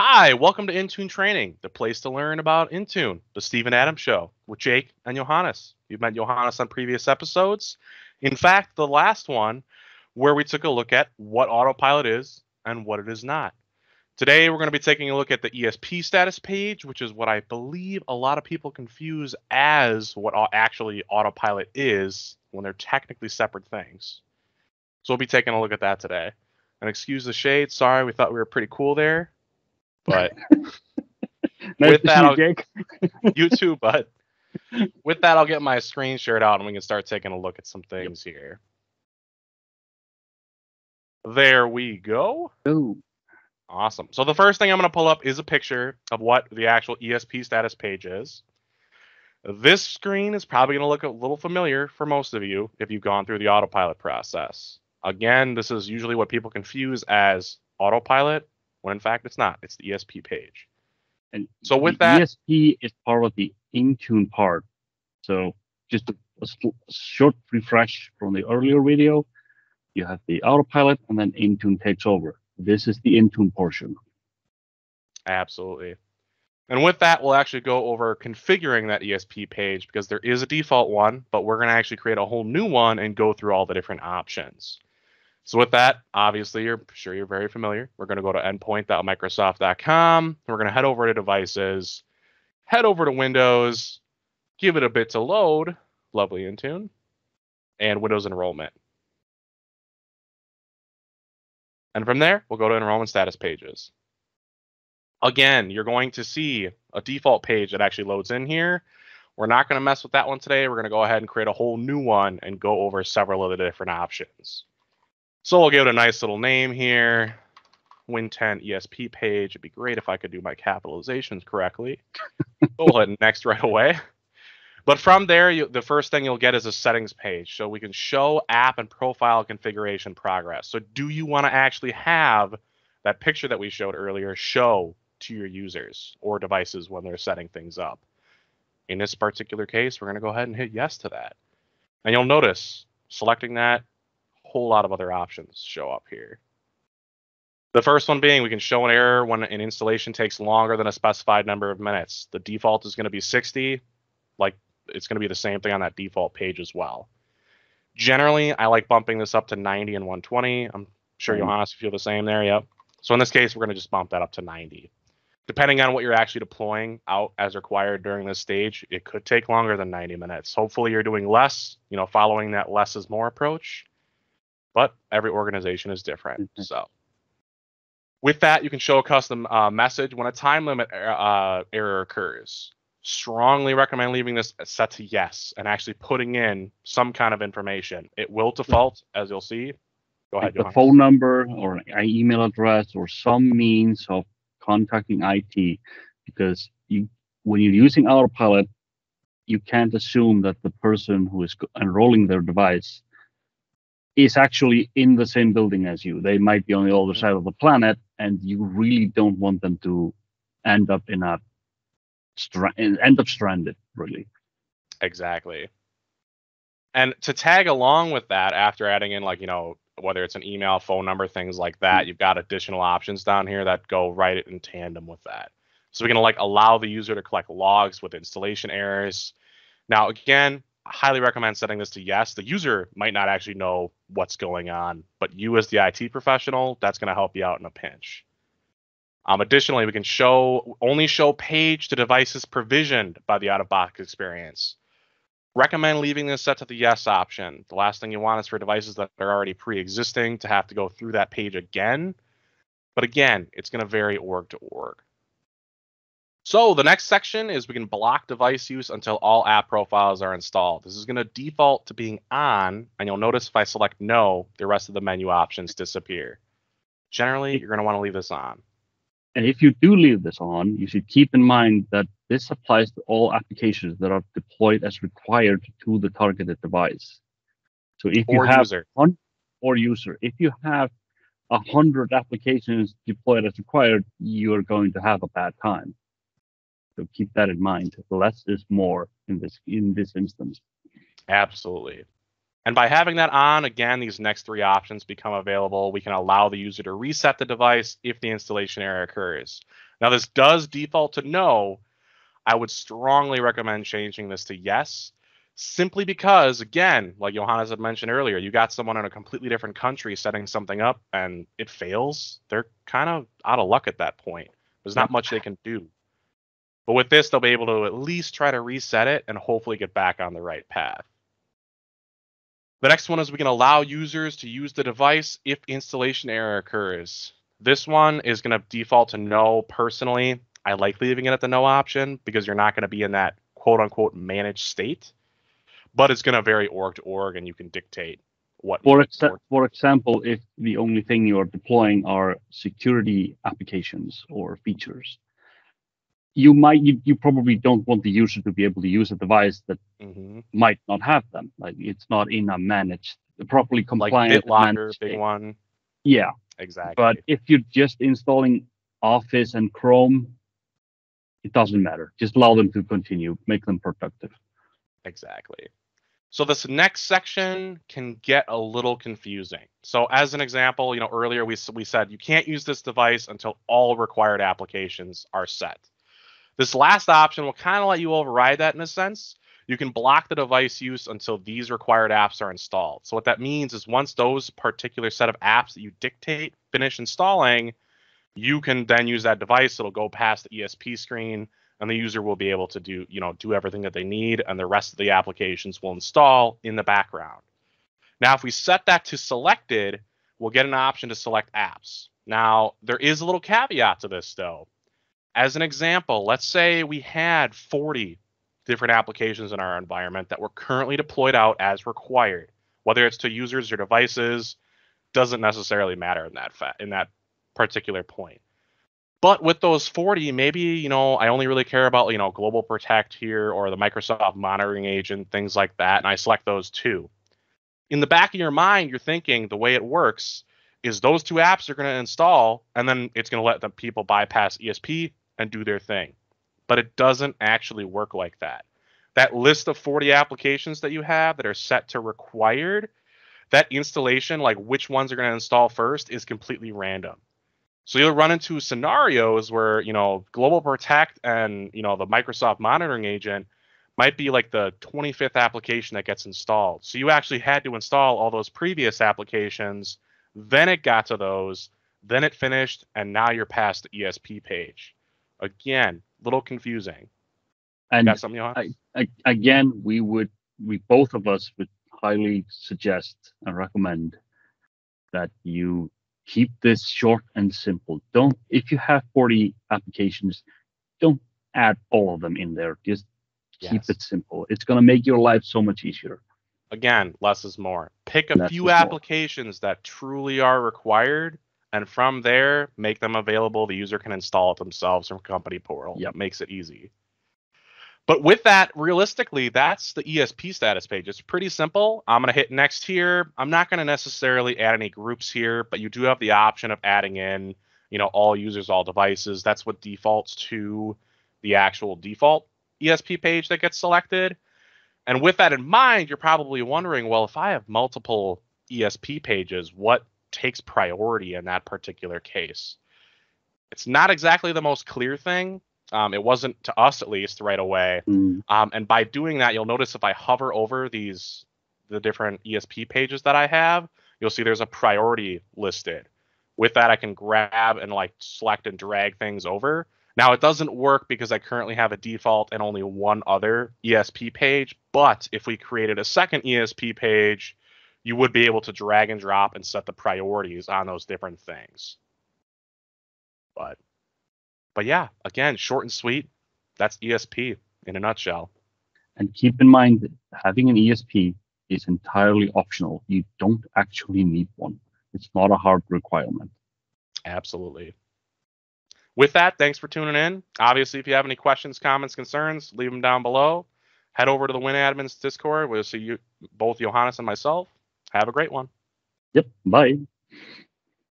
Hi, welcome to Intune Training, the place to learn about Intune, the Stephen Adams Show with Jake and Jóhannes. You've met Jóhannes on previous episodes. In fact, the last one where we took a look at what Autopilot is and what it is not. Today, we're going to be taking a look at the ESP status page, which is what I believe a lot of people confuse as what actually Autopilot is when they're technically separate things. So we'll be taking a look at that today. And excuse the shade. Sorry, we thought we were pretty cool there. But with that, Jake. You too, bud. With that, I'll get my screen shared out and we can start taking a look at some things here. There we go. Ooh. Awesome. So the first thing I'm going to pull up is a picture of what the actual ESP status page is. This screen is probably going to look a little familiar for most of you if you've gone through the Autopilot process. Again, this is usually what people confuse as Autopilot, when in fact it's not. It's the ESP page. And so with that, ESP is part of the Intune part. So just a short refresh from the earlier video. You have the Autopilot and then Intune takes over. This is the Intune portion. Absolutely. And with that, we'll actually go over configuring that ESP page because there is a default one, but we're going to actually create a whole new one and go through all the different options. So with that, obviously, you're sure you're very familiar. We're going to go to endpoint.microsoft.com. We're going to head over to devices, head over to Windows, give it a bit to load, lovely Intune, and Windows enrollment. And from there, we'll go to enrollment status pages. Again, you're going to see a default page that actually loads in here. We're not going to mess with that one today. We're going to go ahead and create a whole new one and go over several of the different options. So we'll give it a nice little name here. Win10 ESP page. It'd be great if I could do my capitalizations correctly. We'll hit next right away. But from there, the first thing you'll get is a settings page. So we can show app and profile configuration progress. So do you want to actually have that picture that we showed earlier show to your users or devices when they're setting things up? In this particular case, we're going to go ahead and hit yes to that. And you'll notice selecting that, a whole lot of other options show up here. The first one being we can show an error when an installation takes longer than a specified number of minutes. The default is going to be 60. Like, it's going to be the same thing on that default page as well. Generally, I like bumping this up to 90 and 120. I'm sure you'll honestly feel the same there. Yep. So in this case, we're going to just bump that up to 90. Depending on what you're actually deploying out as required during this stage, it could take longer than 90 minutes. Hopefully you're doing less, you know, following that less is more approach. But every organization is different. So with that, you can show a custom message when a time limit error occurs. Strongly recommend leaving this set to yes and actually putting in some kind of information. It will default, as you'll see. Go ahead. A phone number or an email address or some means of contacting IT, because when you're using Autopilot, you can't assume that the person who is enrolling their device is actually in the same building as you. They might be on the other side of the planet, and you really don't want them to end up in a stranded, really. Exactly. And to tag along with that, after adding in, like, you know, whether it's an email, phone number, things like that, you've got additional options down here that go right in tandem with that. So we're going to like allow the user to collect logs with installation errors. Now, again, I highly recommend setting this to yes. The user might not actually know what's going on, but you as the IT professional, that's going to help you out in a pinch. Additionally, we can only show page to devices provisioned by the out-of-box experience. Recommend leaving this set to the yes option. The last thing you want is for devices that are already pre-existing to have to go through that page again. But again, it's going to vary org to org. So the next section is we can block device use until all app profiles are installed. This is going to default to being on, and you'll notice if I select no, the rest of the menu options disappear. Generally, you're going to want to leave this on. And if you do leave this on, you should keep in mind that this applies to all applications that are deployed as required to the targeted device. So if you have if you have 100 applications deployed as required, you're going to have a bad time. So keep that in mind. Less is more in this instance. Absolutely. And by having that on, again, these next three options become available. We can allow the user to reset the device if the installation error occurs. Now, this does default to no. I would strongly recommend changing this to yes, simply because, again, like Jóhannes had mentioned earlier, you got someone in a completely different country setting something up and it fails. They're kind of out of luck at that point. There's not much they can do. But with this, they'll be able to at least try to reset it and hopefully get back on the right path. The next one is we can allow users to use the device if installation error occurs. This one is going to default to no personally. I like leaving it at the no option because you're not going to be in that quote unquote managed state, but it's going to vary org to org and you can dictate what. For example, if the only thing you're deploying are security applications or features, you probably don't want the user to be able to use a device that might not have them. Like it's not in a managed, properly compliant. Like BitLocker, big one. Yeah, exactly. But if you're just installing Office and Chrome, it doesn't matter. Just allow them to continue, make them productive. Exactly. So this next section can get a little confusing. So as an example, you know, earlier we said you can't use this device until all required applications are set. This last option will kind of let you override that in a sense. You can block the device use until these required apps are installed. So what that means is once those particular set of apps that you dictate finish installing, you can then use that device. It'll go past the ESP screen and the user will be able to do everything that they need, and the rest of the applications will install in the background. Now, if we set that to selected, we'll get an option to select apps. Now, there is a little caveat to this, though. As an example, let's say we had 40 different applications in our environment that were currently deployed out as required. Whether it's to users or devices, doesn't necessarily matter in that particular point. But with those 40, maybe, you know, I only really care about, you know, GlobalProtect here or the Microsoft Monitoring Agent, things like that, and I select those two. In the back of your mind, you're thinking the way it works is those two apps are going to install, and then it's going to let the people bypass ESP and do their thing. But it doesn't actually work like that. That list of 40 applications that you have that are set to required, that installation, like which ones are going to install first, is completely random. So you'll run into scenarios where, you know, GlobalProtect and, you know, the Microsoft Monitoring Agent might be like the 25th application that gets installed. So you actually had to install all those previous applications, then it got to those, then it finished, and now you're past the ESP page. Again, a little confusing. And got something on? Again, we both of us would highly suggest and recommend that you keep this short and simple. Don't, if you have 40 applications, don't add all of them in there. Just keep it simple. It's going to make your life so much easier. Again, less is more. Pick a few applications that truly are required, and from there, make them available. The user can install it themselves from company portal. Yep. Makes it easy. But with that, realistically, that's the ESP status page. It's pretty simple. I'm going to hit next here. I'm not going to necessarily add any groups here, but you do have the option of adding in, you know, all users, all devices. That's what defaults to the actual default ESP page that gets selected. And with that in mind, you're probably wondering, well, if I have multiple ESP pages, what takes priority in that particular case? It's not exactly the most clear thing. It wasn't to us, at least, right away. And by doing that, you'll notice if I hover over the different ESP pages that I have, you'll see there's a priority listed. With that, I can grab and like select and drag things over. Now, it doesn't work because I currently have a default and only one other ESP page. But if we created a second ESP page, you would be able to drag and drop and set the priorities on those different things. But yeah, again, short and sweet, that's ESP in a nutshell. And keep in mind that having an ESP is entirely optional. You don't actually need one. It's not a hard requirement. Absolutely. With that, thanks for tuning in. Obviously, if you have any questions, comments, concerns, leave them down below. Head over to the WinAdmins Discord. We'll see you, both Jóhannes and myself. Have a great one. Yep. Bye.